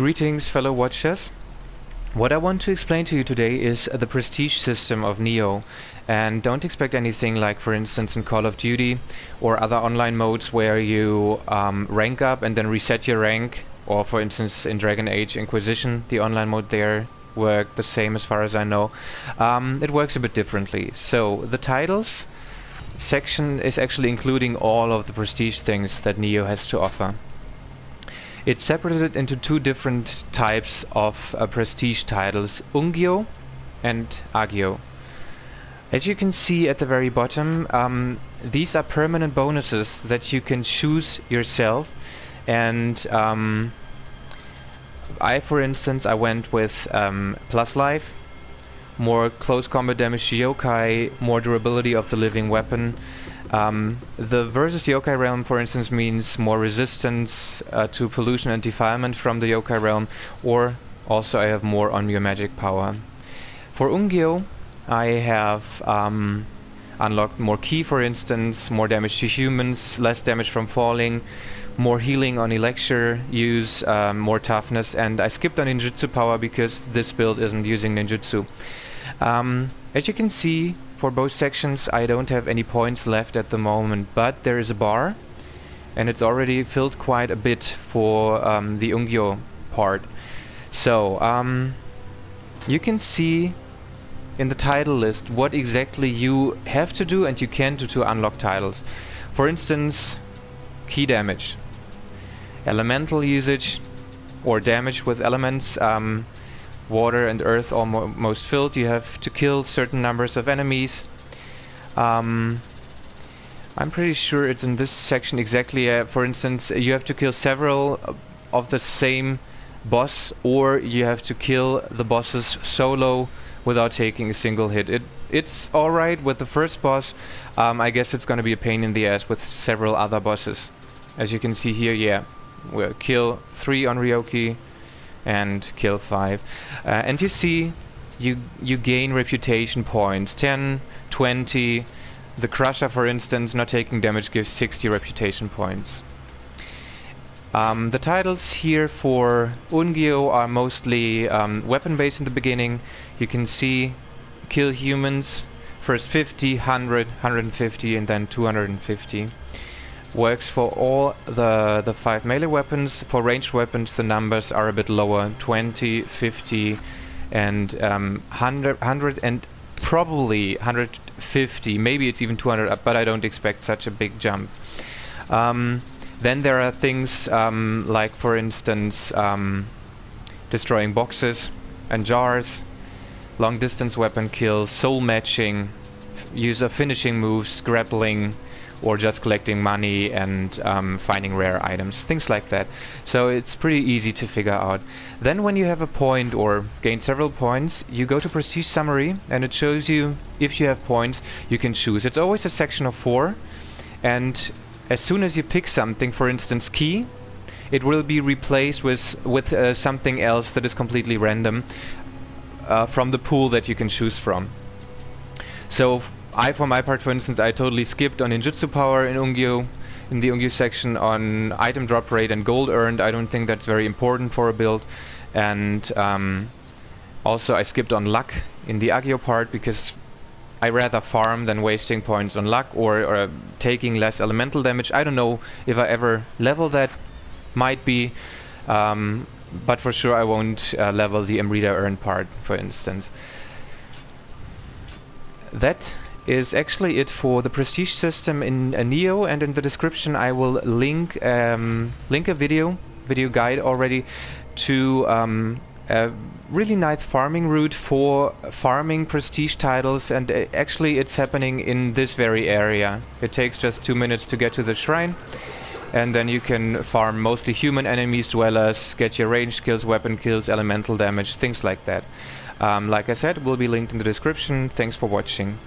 Greetings, fellow watchers. What I want to explain to you today is the prestige system of Nioh, and don't expect anything like, for instance, in Call of Duty or other online modes where you rank up and then reset your rank, or for instance in Dragon Age Inquisition, the online mode there worked the same as far as I know. It works a bit differently. So the titles section is actually including all of the prestige things that Nioh has to offer. It's separated into two different types of prestige titles, Ungyo and Agyo. As you can see at the very bottom, these are permanent bonuses that you can choose yourself, and I, for instance, went with plus life, more close combat damage to Yokai, more durability of the living weapon. The versus Yokai realm, for instance, means more resistance to pollution and defilement from the Yokai realm, or also I have more Onmyo magic power. For Ungyo, I have unlocked more ki, for instance, more damage to humans, less damage from falling, more healing on Electure use, more toughness, and I skipped on ninjutsu power because this build isn't using ninjutsu. As you can see, for both sections I don't have any points left at the moment, but there is a bar, and it's already filled quite a bit for the Ungyo part. So you can see in the title list what exactly you have to do and you can do to unlock titles. For instance, key damage, elemental usage, or damage with elements. Water and earth almost filled, you have to kill certain numbers of enemies. I'm pretty sure it's in this section exactly. For instance, you have to kill several of the same boss, or you have to kill the bosses solo without taking a single hit. It's alright with the first boss. I guess it's gonna be a pain in the ass with several other bosses. As you can see here, yeah, we'll kill 3 Onryoki and kill 5, and you see you gain reputation points, 10, 20. The Crusher, for instance, not taking damage gives 60 reputation points. The titles here for Ungyo are mostly weapon based in the beginning. You can see kill humans, first 50, 100, 150, and then 250. Works for all the 5 melee weapons. For ranged weapons the numbers are a bit lower, 20, 50 and 100 and probably 150, maybe it's even 200, but I don't expect such a big jump. Then there are things like, for instance, destroying boxes and jars, long distance weapon kills, soul matching, use of finishing moves, grappling, or just collecting money and finding rare items, things like that. So it's pretty easy to figure out. Then when you have a point or gain several points, you go to Prestige Summary and it shows you if you have points you can choose. It's always a section of 4, and as soon as you pick something, for instance key, it will be replaced with something else that is completely random from the pool that you can choose from. So I, for my part, for instance, I totally skipped on ninjutsu power in Ungyo, in the Ungyo section, on item drop rate and gold earned. I don't think that's very important for a build. And also I skipped on luck in the Agyo part because I rather farm than wasting points on luck or taking less elemental damage. I don't know if I ever level that, might be, but for sure I won't level the Amrita earned part, for instance. That is actually it for the prestige system in Nioh, and in the description I will link a video guide already to a really nice farming route for farming prestige titles, and actually it's happening in this very area. It takes just 2 minutes to get to the shrine, and then you can farm mostly human enemies, dwellers, get your range kills, weapon kills, elemental damage, things like that. Like I said, will be linked in the description. Thanks for watching.